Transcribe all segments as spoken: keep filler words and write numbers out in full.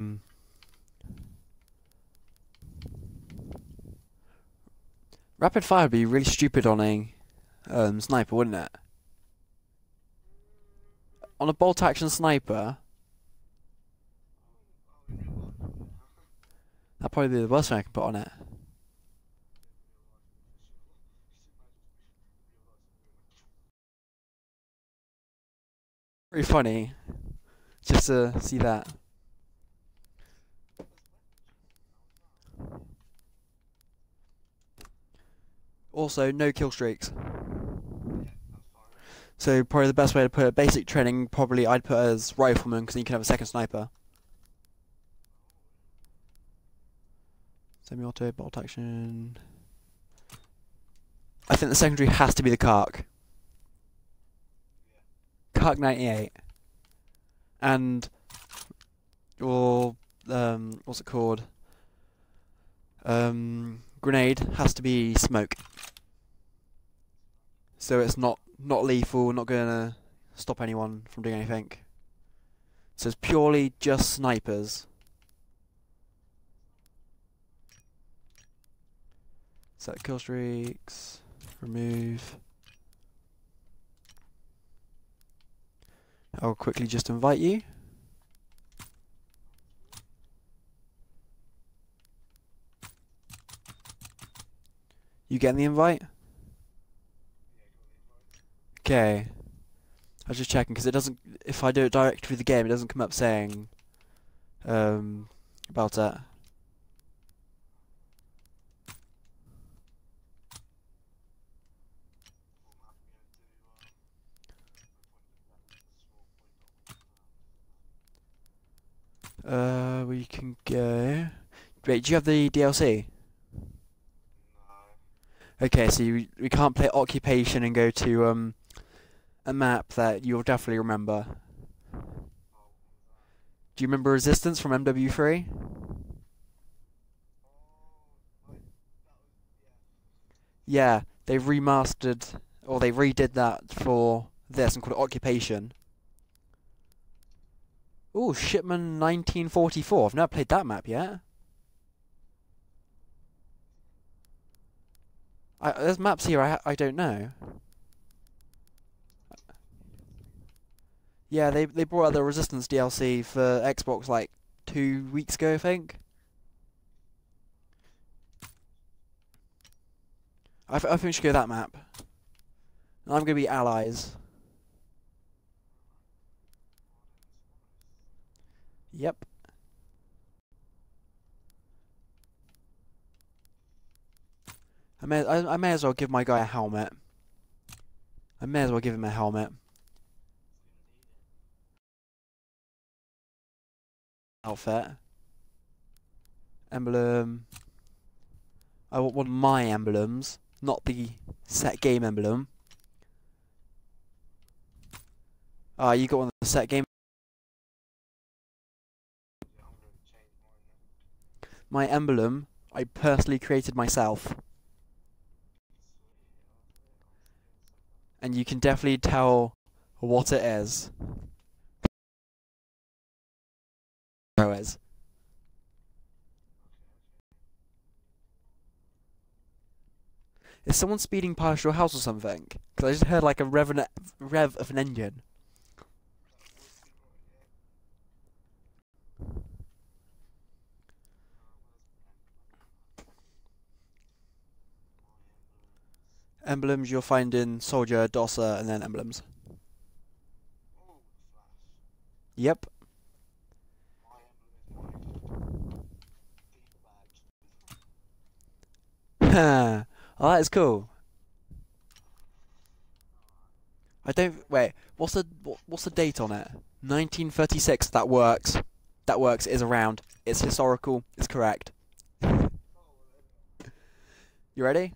Um, rapid fire would be really stupid on a um, sniper, wouldn't it? On a bolt action sniper, that'd probably be the worst thing I can put on it. Pretty funny, just to see that. Also, no kill streaks. So probably the best way to put it, basic training, probably I'd put as rifleman, because then you can have a second sniper. Semi-auto, bolt action. I think the secondary has to be the Kark. Kar ninety-eight. And your um what's it called? Um grenade has to be smoke. So it's not not lethal, not gonna stop anyone from doing anything. So it's purely just snipers. Set kill streaks, remove. I'll quickly just invite you. You getting the invite? Okay. I was just checking because it doesn't. If I do it direct through the game, it doesn't come up saying um, about that. Uh, we can go. Wait, do you have the D L C? No. Okay, so you, we can't play Occupation and go to um a map that you'll definitely remember. Do you remember Resistance from M W three? Yeah, they've remastered, or they redid that for this and called it Occupation. Ooh, Shipman nineteen forty-four. I've never played that map yet. I, there's maps here I, I don't know. Yeah, they they brought out the Resistance D L C for Xbox like two weeks ago, I think. I, th I think we should go that map. And I'm going to be allies. Yep. I may I, I may as well give my guy a helmet. I may as well give him a helmet. Outfit. Emblem. I want one of my emblems, not the set game emblem. Ah, you got one of the set game. My emblem, I personally created myself. And you can definitely tell what it is. Pro is. Is someone speeding past your house or something? Because I just heard like a rev, rev of an engine. Emblems you'll find in Soldier, Dosser, and then Emblems. Yep. Oh, that is cool. I don't... Wait, what's the what's the date on it? nineteen thirty-six, that works. That works, it is around. It's historical, it's correct. You ready?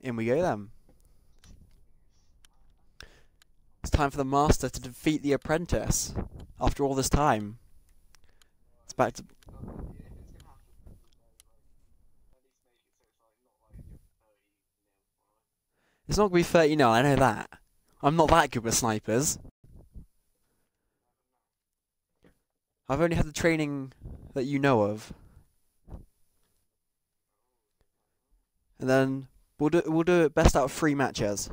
In we go then. It's time for the master to defeat the apprentice. After all this time, it's back to. It's not gonna be thirty-nine. I know that. I'm not that good with snipers. I've only had the training that you know of. And then we'll do, we'll do it best out of three matches.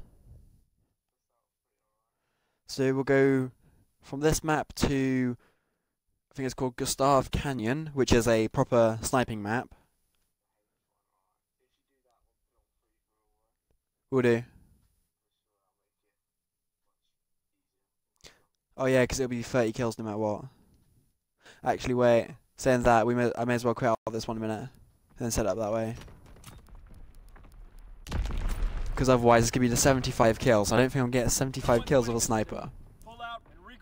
So we'll go from this map to, I think it's called Gustav Canyon, which is a proper sniping map. We'll do. Oh yeah, because it'll be thirty kills no matter what. Actually, wait. Saying that, we may, I may as well quit out of this one minute, and then set it up that way. Because otherwise, it's gonna be the seventy-five kills. I don't think I'm getting seventy-five kills with a sniper.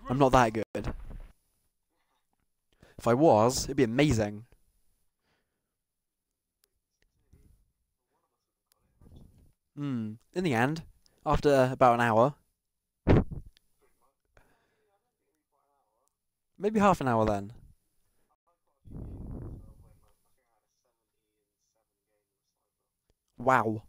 I'm not that good. If I was, it'd be amazing. Hmm. In the end, after about an hour, maybe half an hour then. Wow.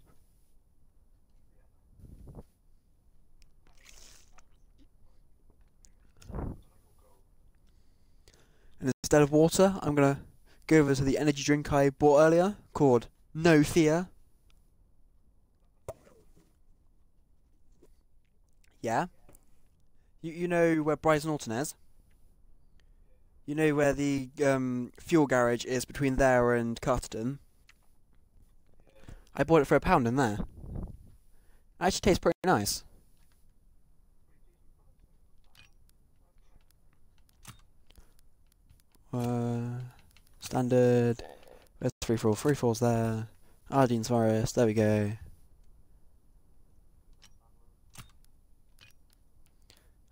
And instead of water, I'm going to go over to the energy drink I bought earlier, called No Fear. Yeah? You, you know where Bryson Alton is? You know where the um, fuel garage is between there and Carterton? I bought it for a pound in there. It actually tastes pretty nice. Uh, standard. Where's three four? Three four's there. Arden's Wares. There we go.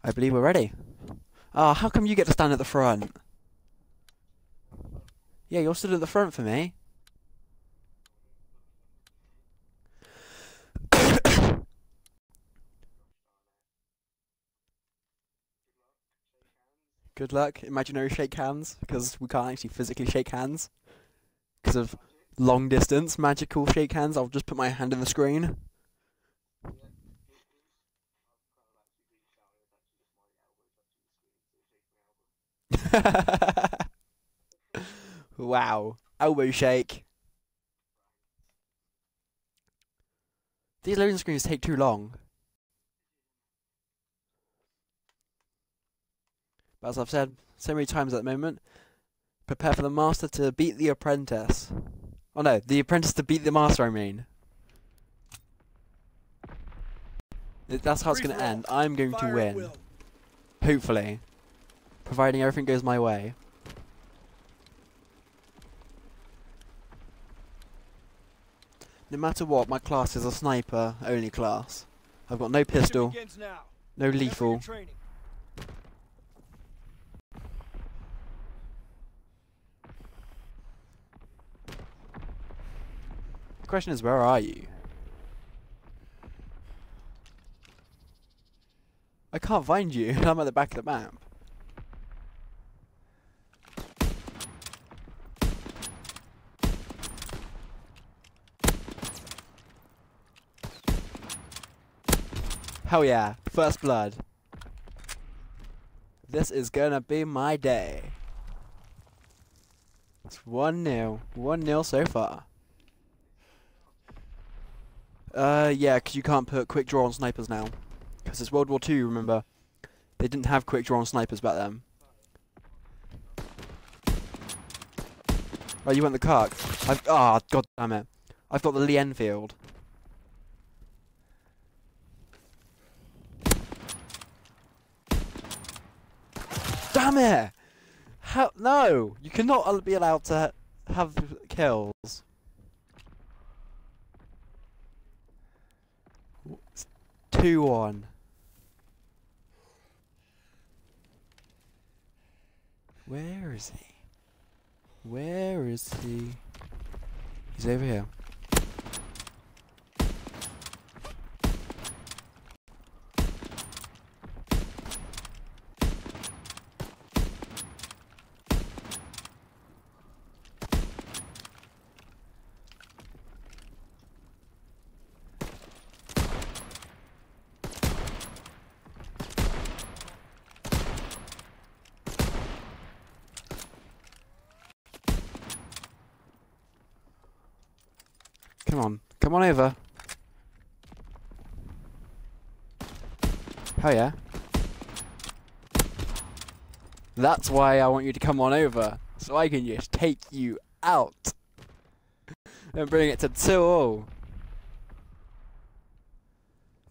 I believe we're ready. Ah, oh, how come you get to stand at the front? Yeah, you're stood at the front for me. Good luck, imaginary shake hands, because we can't actually physically shake hands. Because of long distance, magical shake hands, I'll just put my hand in the screen. Wow, elbow shake. These loading screens take too long. But as I've said so many times at the moment, prepare for the master to beat the apprentice. Oh no, the apprentice to beat the master, I mean. That's how it's going to end. I'm going to win. Hopefully. Providing everything goes my way. No matter what, my class is a sniper only class. I've got no pistol, no lethal. The question is, where are you? I can't find you, I'm at the back of the map. Hell yeah, first blood. This is gonna be my day. It's one nil. one nil so far. Uh, yeah, because you can't put quick draw on snipers now. Because it's World War Two, remember? They didn't have quick draw on snipers back then. Oh, you went the Kark. I've. Ah, oh, god damn it. I've got the Lee-Enfield. Damn it! How? No! You cannot be allowed to have kills. two one. Where is he? Where is he? He's over here. Come on. Come on over. Hell yeah. That's why I want you to come on over. So I can just take you out. And bring it to two all.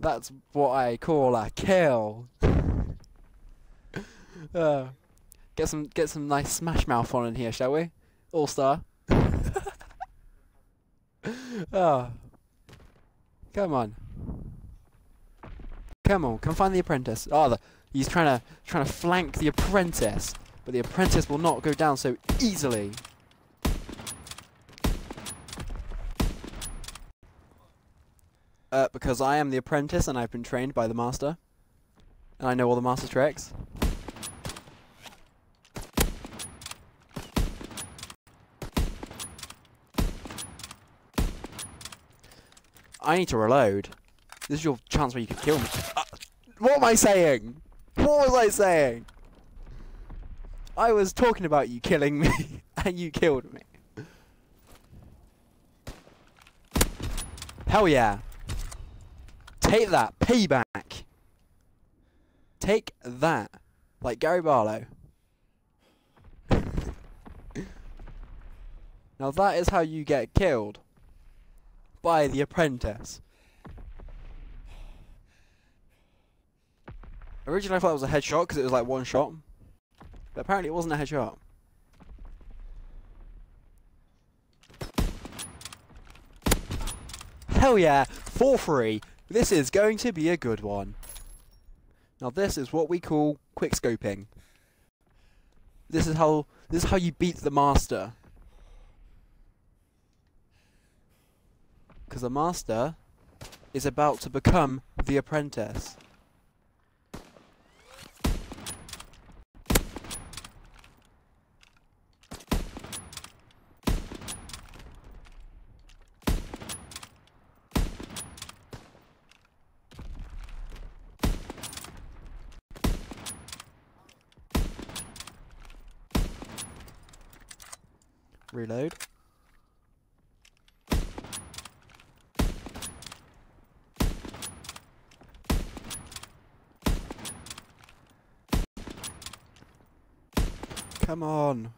That's what I call a kill. uh, get some get some nice Smash Mouth on in here, shall we? All star. Oh. Come on. Come on, come find the apprentice. Oh, the, he's trying to trying to flank the apprentice, but the apprentice will not go down so easily. Uh, because I am the apprentice and I've been trained by the master. And I know all the master tricks. I need to reload. This is your chance where you could kill me. Uh, what am I saying? What was I saying? I was talking about you killing me and you killed me. Hell yeah. Take that, payback. Take that, like Gary Barlow. Now that is how you get killed by the apprentice. Originally I thought it was a headshot because it was like one shot, but apparently it wasn't a headshot. Hell yeah, four three. This is going to be a good one. Now this is what we call quickscoping. This is how this is how you beat the master. Because the master is about to become the apprentice. Reload. Come on.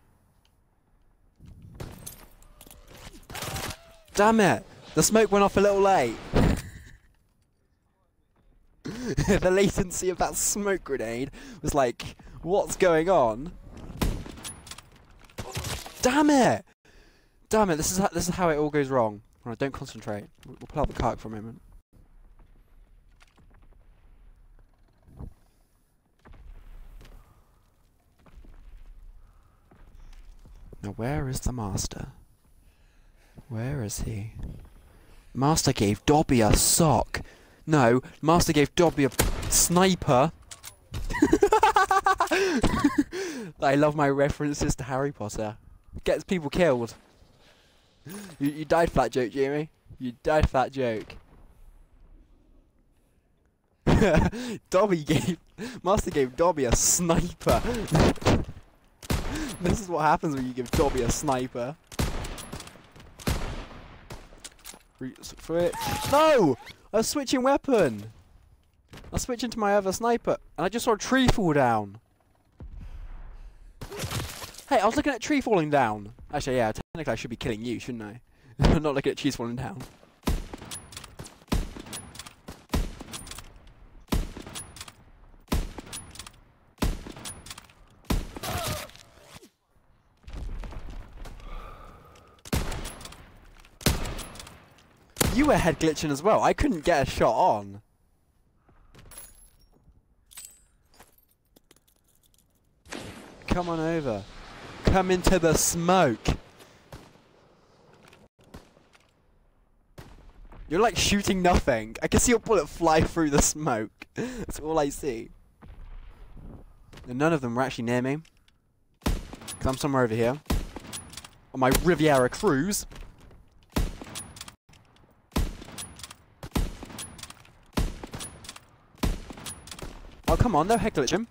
Damn it! The smoke went off a little late. The latency of that smoke grenade was like, what's going on? Damn it! Damn it! This is how, this is how it all goes wrong. All right, don't concentrate. We'll pull out the cart for a moment. Now, where is the master? Where is he? Master gave Dobby a sock. No, master gave Dobby a sniper. I love my references to Harry Potter. Gets people killed. You, you died for that joke, Jamie. You died for that joke. Dobby gave... Master gave Dobby a sniper. This is what happens when you give Dobby a sniper. Switch. No! I was switching weapon. I switched into my other sniper. And I just saw a tree fall down. Hey, I was looking at a tree falling down. Actually, yeah, technically I should be killing you, shouldn't I? I'm not looking at trees falling down. You were head glitching as well. I couldn't get a shot on. Come on over. Come into the smoke. You're like shooting nothing. I can see your bullet fly through the smoke. That's all I see. And none of them were actually near me. Because I'm somewhere over here. On my Riviera cruise. Oh, come on. No head glitching.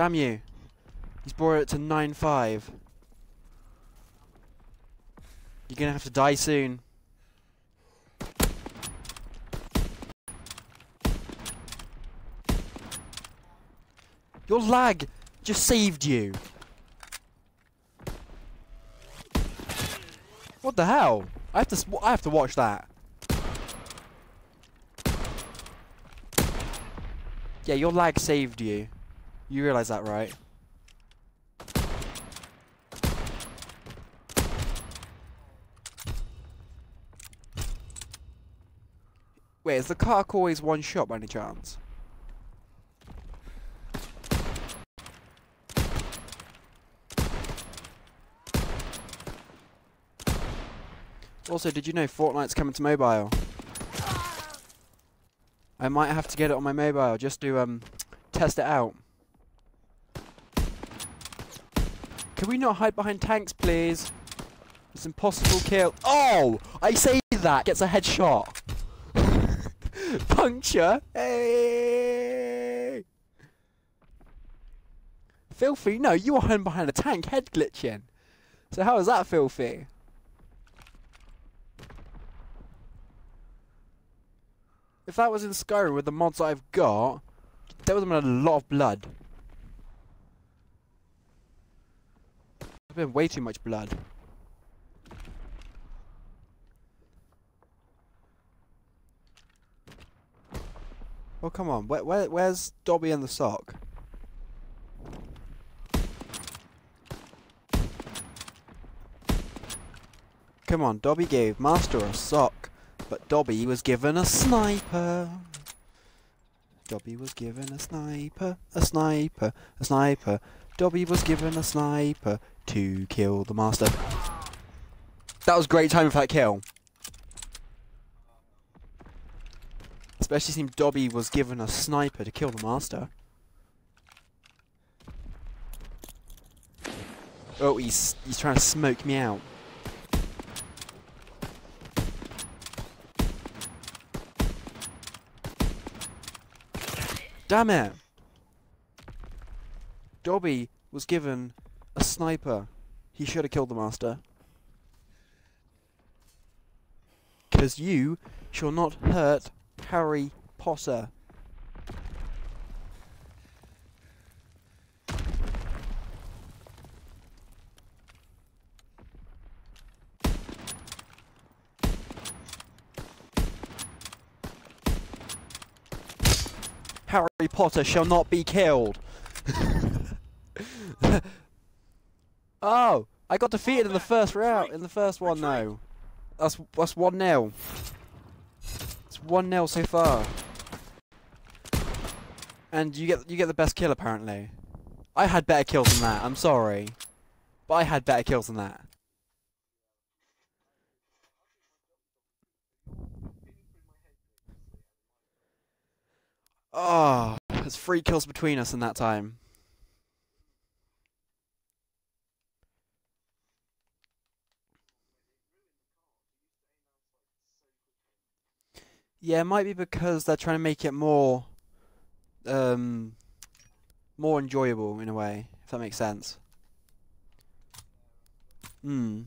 Damn you. He's brought it to nine five. You're gonna have to die soon. Your lag just saved you. What the hell? I have to. I have to watch that. Yeah, your lag saved you. You realise that, right? Wait, is the Kark always one shot by any chance? Also, did you know Fortnite's coming to mobile? I might have to get it on my mobile just to um test it out. Can we not hide behind tanks, please? It's impossible kill. Oh! I say that gets a headshot. Puncture. Hey! Filthy? No, you were hiding behind a tank, head glitching. So how is that filthy? If that was in Skyrim with the mods that I've got, there would have been a lot of blood. There's been way too much blood. Oh come on, where, where, where's Dobby and the sock? Come on, Dobby gave Master a sock. But Dobby was given a sniper. Dobby was given a sniper, a sniper, a sniper. Dobby was given a sniper to kill the master. That was great time for that kill. Especially since Dobby was given a sniper to kill the master. Oh, he's, he's trying to smoke me out. Damn it! Dobby was given a sniper. He should have killed the master. 'Cause you shall not hurt Harry Potter. Harry Potter shall not be killed. Oh, I got defeated in the first round, in the first one though. That's that's one nil. It's one nil so far. And you get you get the best kill apparently. I had better kills than that. I'm sorry, but I had better kills than that. Oh, there's three kills between us in that time. Yeah, it might be because they're trying to make it more, um, more enjoyable in a way, if that makes sense. Hmm.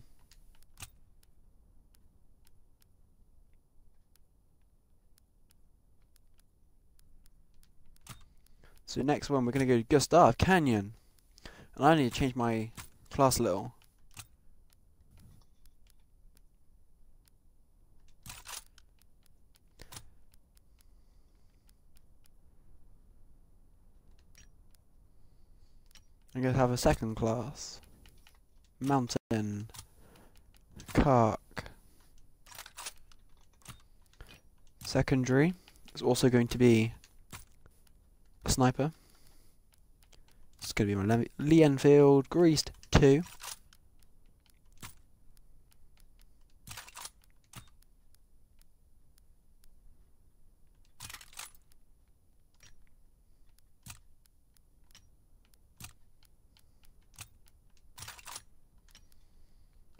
So next one, we're going to go to Gustav Canyon. And I need to change my class a little. I'm going to have a second class. Mountain. Kark. Secondary is also going to be a sniper. It's going to be my Lee-Enfield Greased two.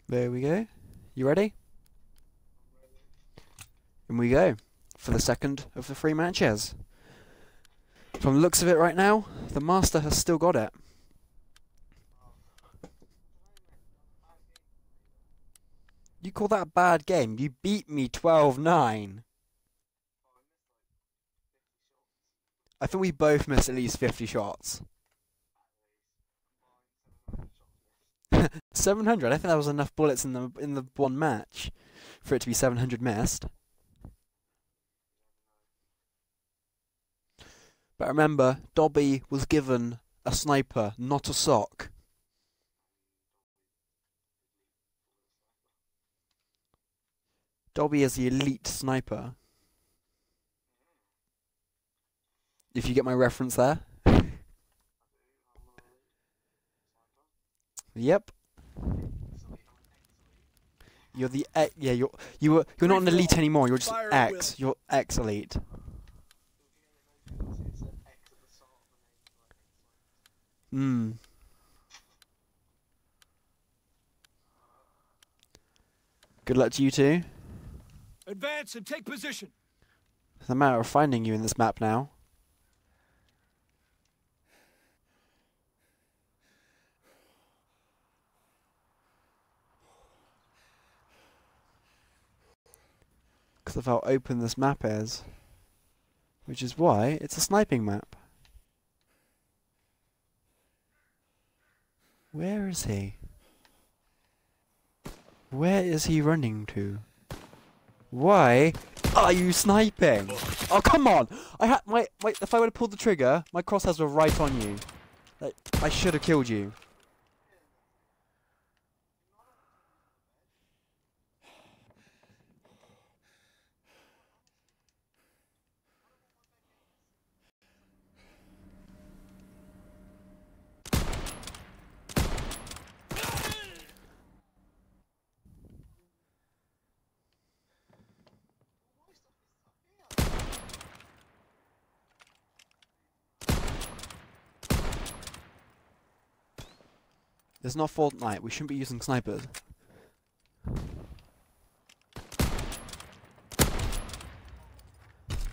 There we go. You ready? And we go for the second of the three matches. From the looks of it right now, the master has still got it. You call that a bad game? You beat me twelve nine. I think we both missed at least fifty shots. seven hundred. I think that was enough bullets in the in the one match for it to be seven hundred missed. But remember, Dobby was given a sniper, not a sock. Dobby is the elite sniper. If you get my reference there. Yep. You're the e yeah. You're you were you're not an elite anymore. You're just ex. You're ex elite. Hmm. Good luck to you two. Advance and take position. It's a matter of finding you in this map now. Because of how open this map is, which is why it's a sniping map. Where is he? Where is he running to? Why are you sniping? Oh, come on! I had my, my if I would have pulled the trigger, my crosshairs were right on you. Like, I should have killed you. It's not Fortnite, we shouldn't be using snipers.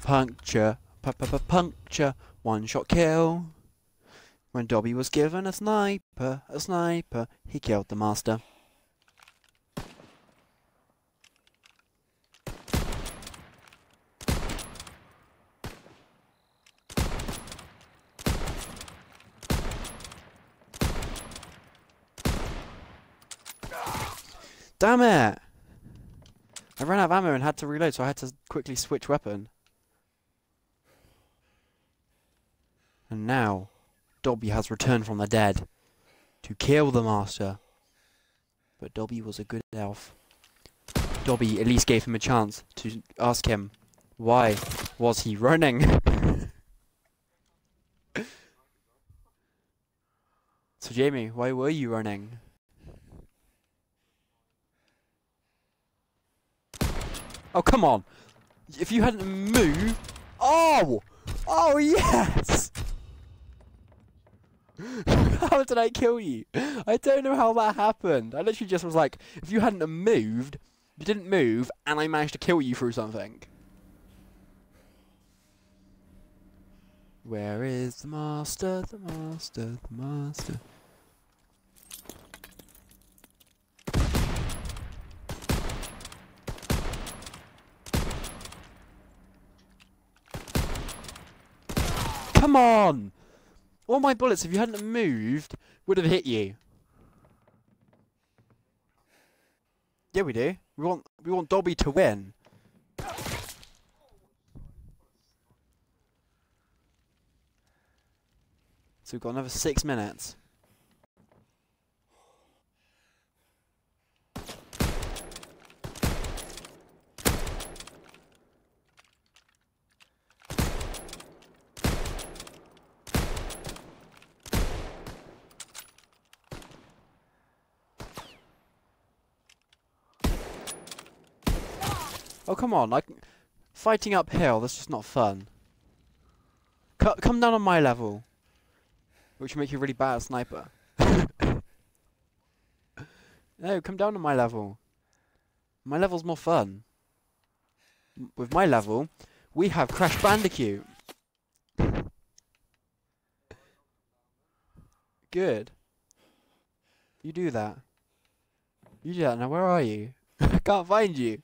Puncture, p-p-p-puncture, one shot kill. When Dobby was given a sniper, a sniper, he killed the master. Damn it! I ran out of ammo and had to reload, so I had to quickly switch weapon. And now, Dobby has returned from the dead to kill the master. But Dobby was a good elf. Dobby at least gave him a chance to ask him, why was he running? So Jamie, why were you running? Oh, come on! If you hadn't moved... Oh! Oh, yes! How did I kill you? I don't know how that happened. I literally just was like, if you hadn't moved, you didn't move, and I managed to kill you through something. Where is the master, the master, the master? Come on! All my bullets, if you hadn't moved, would have hit you. Yeah, we do. We want we want Dobby to win. So we've got another six minutes. Oh, come on, like, fighting uphill, that's just not fun. C come down on my level, which will make you really bad at sniper. No, come down on my level. My level's more fun. M with my level, we have Crash Bandicoot. good. You do that. You do that. Now, where are you? I can't find you.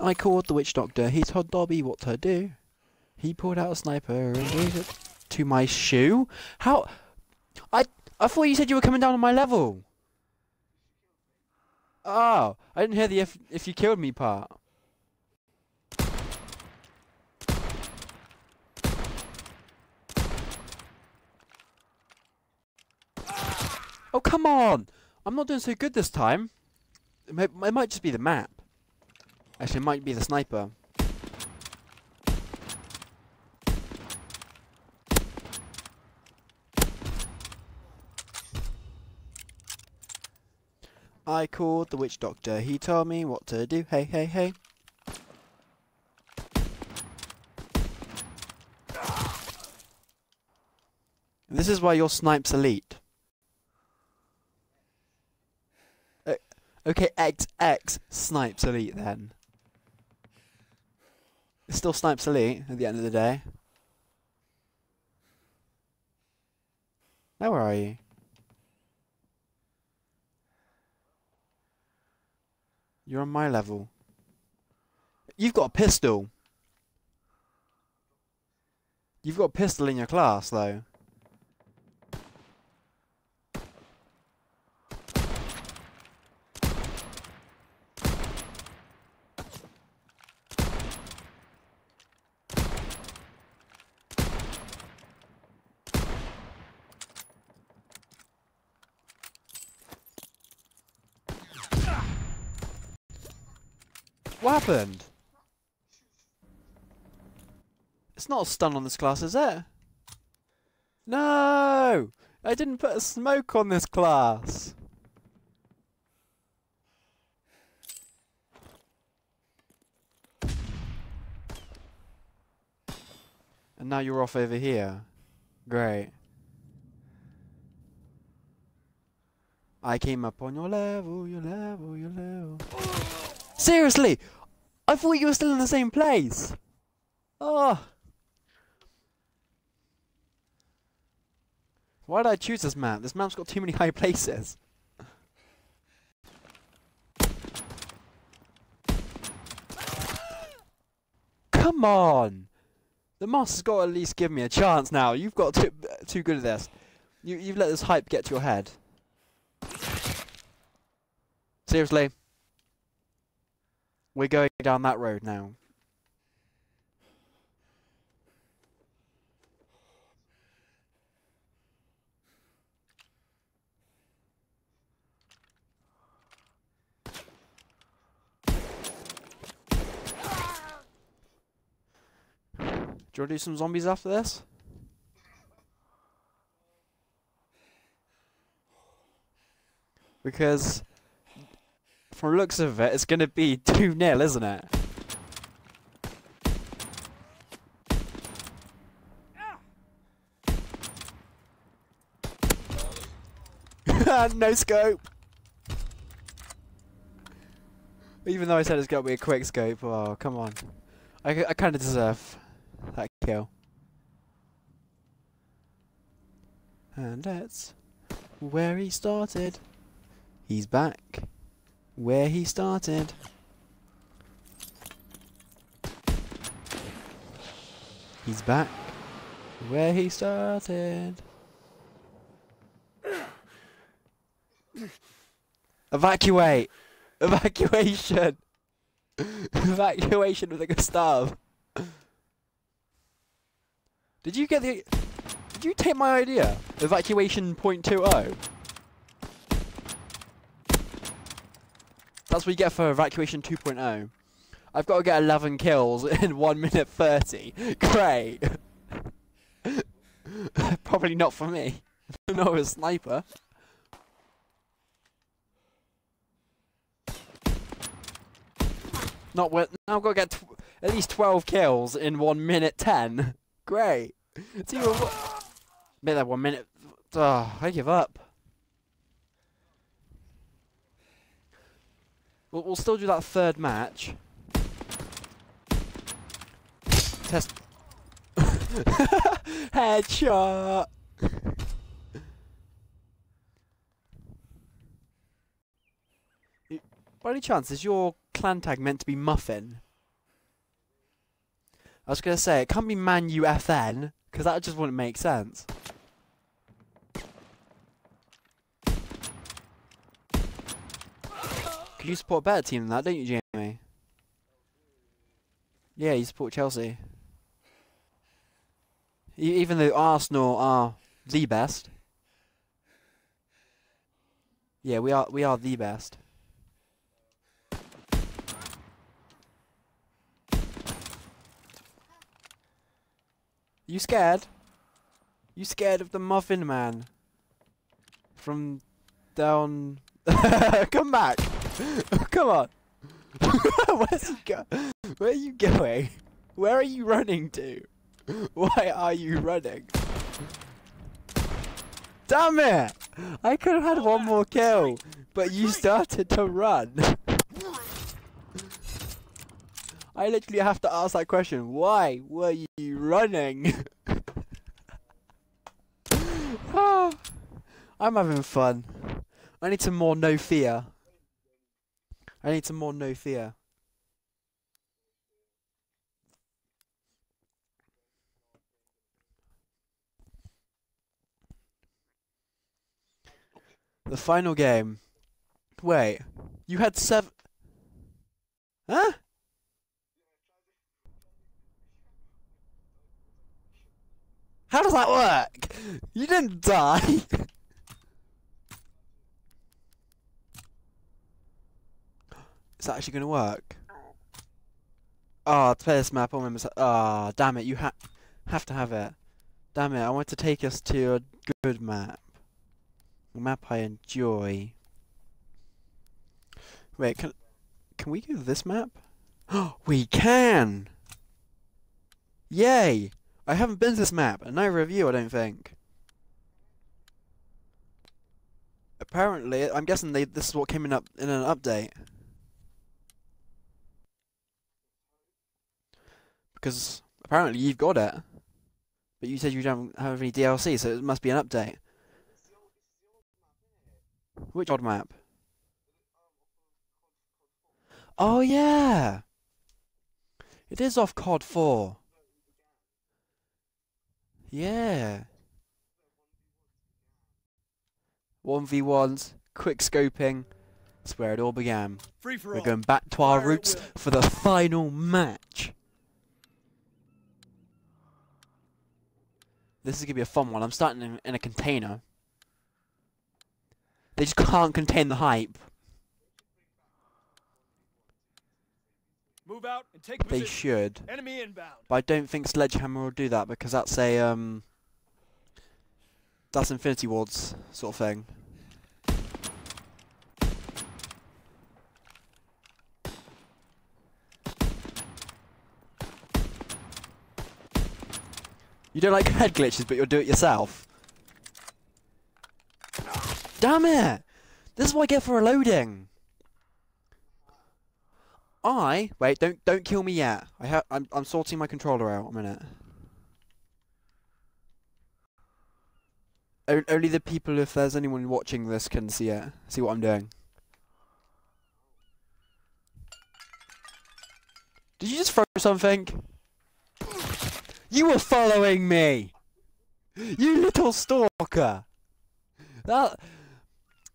I called the witch doctor. He told Dobby what to do. He pulled out a sniper and gave it to my shoe. How? I I thought you said you were coming down on my level. Oh, I didn't hear the if if you killed me part. Oh, come on! I'm not doing so good this time. It might, it might just be the map. Actually, it might be the sniper. I called the witch doctor. He told me what to do. Hey, hey, hey. This is why your snipe's elite. Okay, X X snipes elite then. It's still snipes elite at the end of the day. Now where are you? You're on my level. You've got a pistol. You've got a pistol in your class though. What happened? It's not a stun on this class, is it? No! I didn't put a smoke on this class! And now you're off over here. Great. I came up on your level, your level, your level. Seriously! I thought you were still in the same place. Oh. Why did I choose this map? This map's got too many high places. Come on! The master's got to at least give me a chance now. You've got too, too good at this. You, you've let this hype get to your head. Seriously. We're going down that road now. Do you want to do some zombies after this? Because from the looks of it, it's going to be two nil, isn't it? Ah. No scope! Even though I said it's going to be a quick scope, oh, come on. I, I kind of deserve that kill. And that's where he started. He's back. Where he started. He's back. Where he started. Evacuate! Evacuation! Evacuation with a Gustav. Did you get the... Did you take my idea? Evacuation point two oh. That's what you get for evacuation two point oh. I've got to get eleven kills in one minute thirty. Great! Probably not for me. Not a sniper. Not with, now I've got to get tw at least twelve kills in one minute ten. Great! It's even make that one minute. Oh, I give up. We'll, we'll still do that third match. Test. Headshot. By any chance, is your clan tag meant to be Muffin? I was going to say, it can't be Man U F N, because that just wouldn't make sense. You support a better team than that, don't you, Jamie? Yeah, you support Chelsea. Even though Arsenal are the best. Yeah, we are we are the best. You scared? You scared of the Muffin Man? From down... Come back! Come on! Where's he go? Where are you going? Where are you running to? Why are you running? Damn it! I could have had one more kill, but you started to run. I literally have to ask that question. Why were you running? Ah, I'm having fun. I need some more No Fear. I need some more No Fear. The final game. Wait, you had seven. Huh? How does that work? You didn't die. Is that actually going to work? Oh, to play this map, all members. Ah, damn it! You ha have to have it. Damn it! I want to take us to a good map, a map I enjoy. Wait, can can we go to this map? We can! Yay! I haven't been to this map, and neither of you, I don't think. Apparently, I'm guessing they this is what came in up in an update. Because apparently you've got it, but you said you don't have any D L C, so it must be an update. Which odd map? Oh yeah, it is off C O D four. Yeah, one v ones, quick scoping. That's where it all began. We're going back to our roots for the final match. This is going to be a fun one. I'm starting in, in a container. They just can't contain the hype. Move out and take they position. Should. Enemy inbound. But I don't think Sledgehammer will do that because that's a... um. That's Infinity Ward's sort of thing. You don't like head glitches, but you'll do it yourself. Damn it! This is what I get for reloading. I wait. Don't don't kill me yet. I ha I'm I'm sorting my controller out. A minute. O only the people, if there's anyone watching this, can see it. See what I'm doing. Did you just throw something? You were following me, you little stalker. That,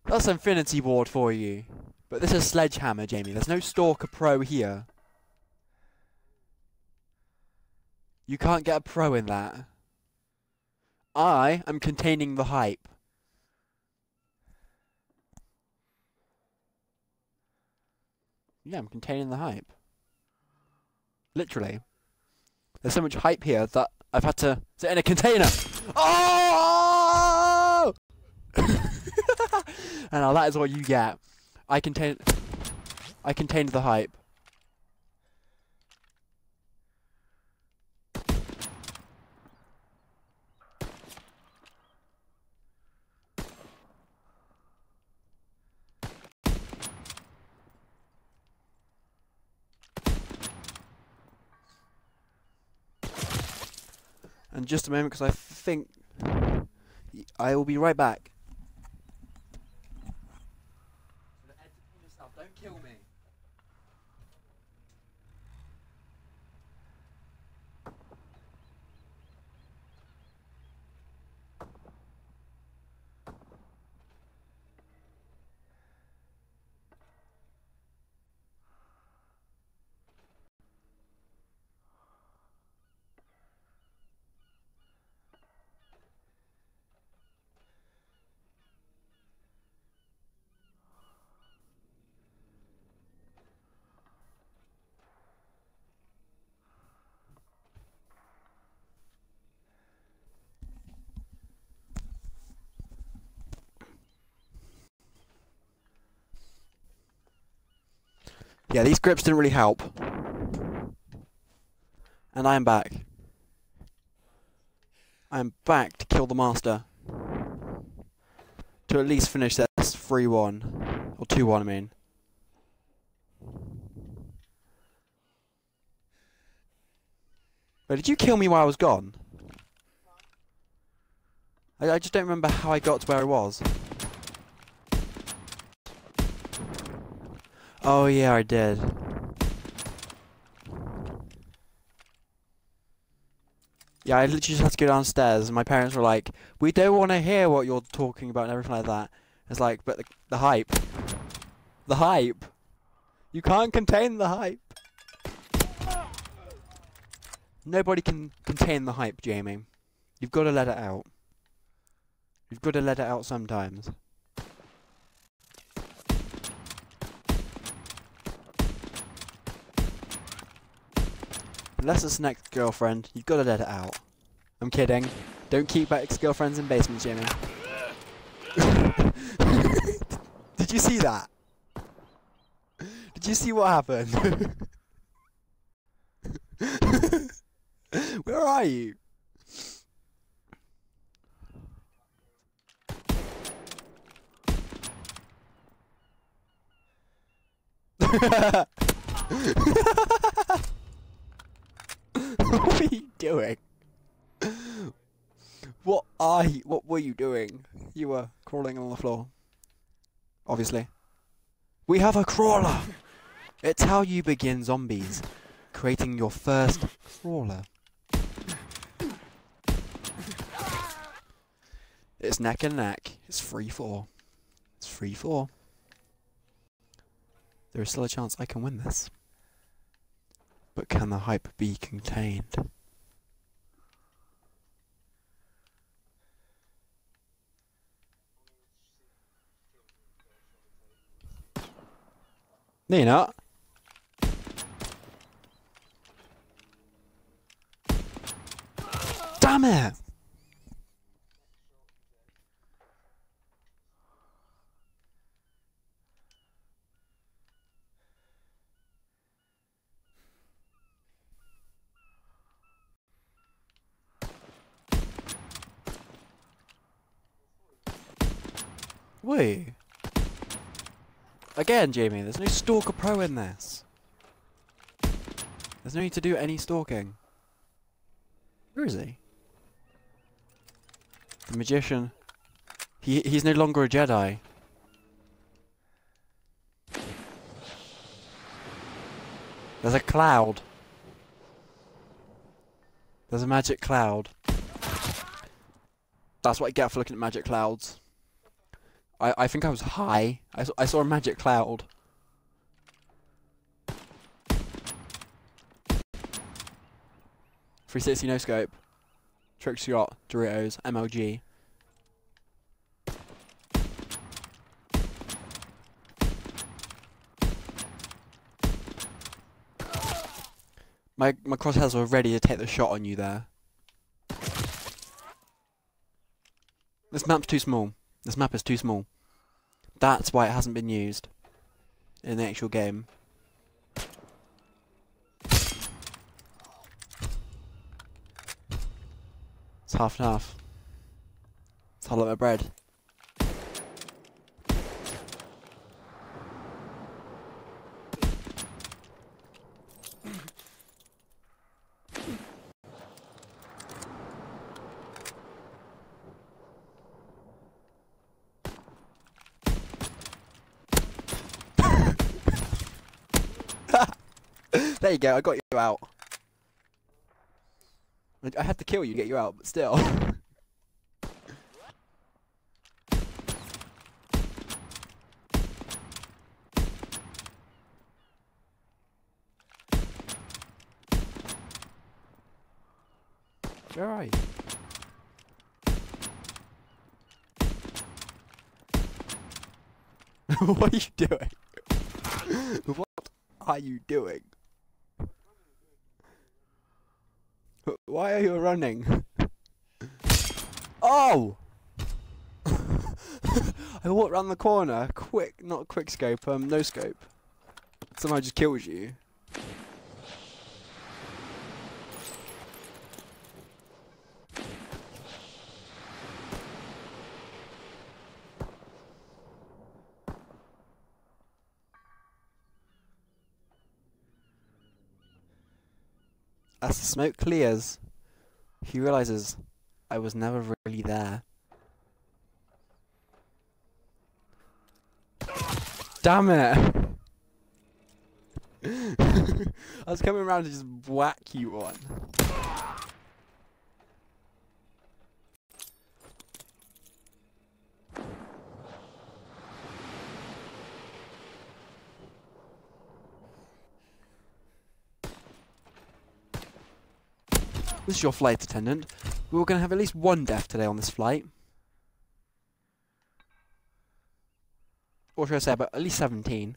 that's Infinity Ward for you. But this is Sledgehammer, Jamie. There's no Stalker Pro here. You can't get a pro in that. I am containing the hype. Yeah, I'm containing the hype. Literally. There's so much hype here that I've had to sit in a container. Oh! And now that is what you get. I contain. I contained the hype. and just a moment because I think I will be right back. Don't kill me. Yeah, these grips didn't really help. And I am back. I am back to kill the master. To at least finish this three one. Or two one, I mean. But did you kill me while I was gone? I, I just don't remember how I got to where I was. Oh yeah, I did. Yeah, I literally just had to go downstairs and my parents were like, we don't want to hear what you're talking about and everything like that. It's like, but the, the hype. The hype. You can't contain the hype. Nobody can contain the hype, Jamie. You've got to let it out. You've got to let it out sometimes. Unless it's an ex-girlfriend, you've got to let it out. I'm kidding. Don't keep ex-girlfriends in basements, Jamie. Did you see that? Did you see what happened? Where are you? What are you doing? What are you? What were you doing? You were crawling on the floor. Obviously. We have a crawler! It's how you begin zombies. Creating your first crawler. It's neck and neck. It's three four. It's three four. There is still a chance I can win this. But can the hype be contained? No, you're not. Damn it! Wait. Again, Jamie, there's no Stalker Pro in this. There's no need to do any stalking. Where is he? The magician. He he's no longer a Jedi. There's a cloud. There's a magic cloud. That's what I get for looking at magic clouds. I, I think I was high. I, I saw a magic cloud. three sixty no scope. Trick shot, Doritos, M L G. My, my crosshairs were ready to take the shot on you there. This map's too small. This map is too small. That's why it hasn't been used in the actual game. It's half and half. It's all like my bread. There you go, I got you out. I had to kill you to get you out, but still. Where are you? What are you doing? What are you doing? Why are you running? Oh! I walked round the corner. Quick, not quick scope, um, no scope. Somehow just kills you. As the smoke clears, he realizes I was never really there. Damn it! I was coming around to just whack you one. This is your flight attendant. We were going to have at least one death today on this flight. Or should I say about at least seventeen.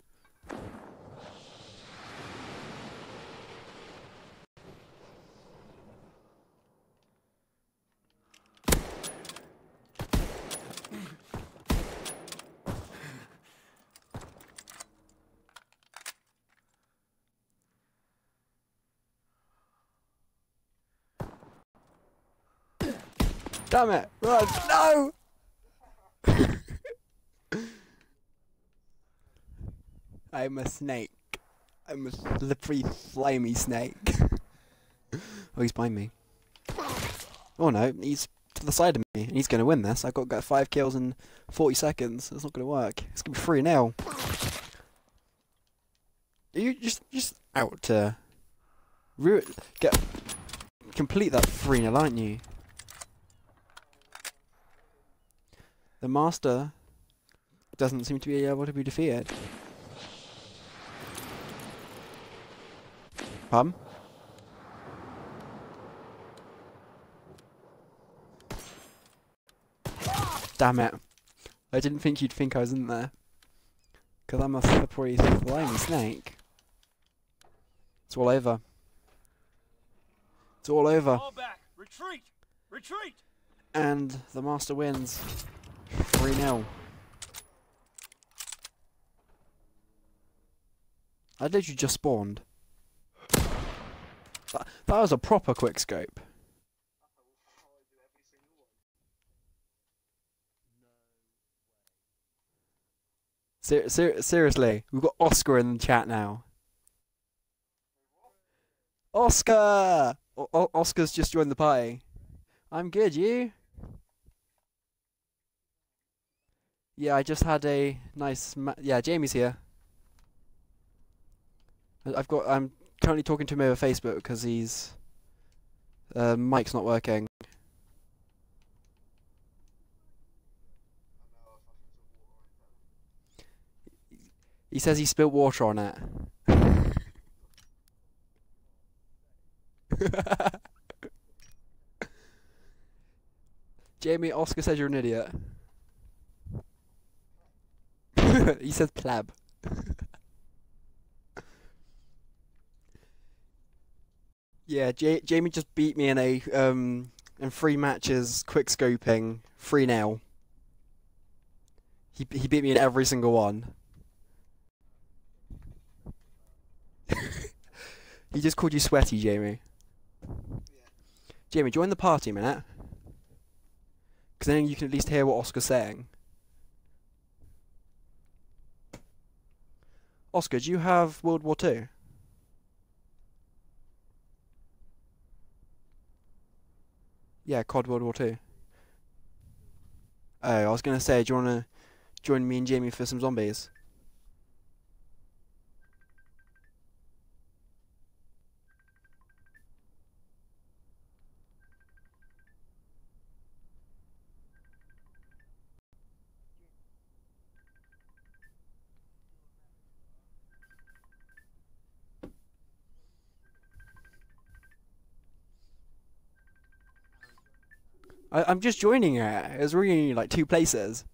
Damn it! Run! No! I'm a snake. I'm a slippery, slimy snake. Oh, he's behind me. Oh no, he's to the side of me, and he's going to win this. I've got to get five kills in forty seconds. That's not going to work. It's going to be free now. Are you just just out to ruin, get complete that free now, aren't you? The master doesn't seem to be able to be defeated. Pardon? Damn it. I didn't think you'd think I was in there. Because I'm a slippery, slimy snake. It's all over. It's all over. All back. Retreat. Retreat. And the master wins. three nil. I literally just spawned. That, that was a proper quick scope. Ser ser seriously, we've got Oscar in the chat now. Oscar! O o Oscar's just joined the party. I'm good, you? Yeah, I just had a nice. Ma yeah, Jamie's here. I've got. I'm currently talking to him over Facebook because he's. Uh, mic's not working. He says he spilled water on it. Jamie, Oscar says you're an idiot. He says pleb. Yeah, J Jamie just beat me in a um in three matches, quick scoping, three now. He he beat me in every single one. He just called you sweaty, Jamie. Yeah. Jamie, join the party a minute, because then you can at least hear what Oscar's saying. Oscar, do you have World War Two? Yeah, C O D World War Two. Oh, I was gonna say, do you wanna join me and Jamie for some zombies? I, I'm just joining her. It was really like two places.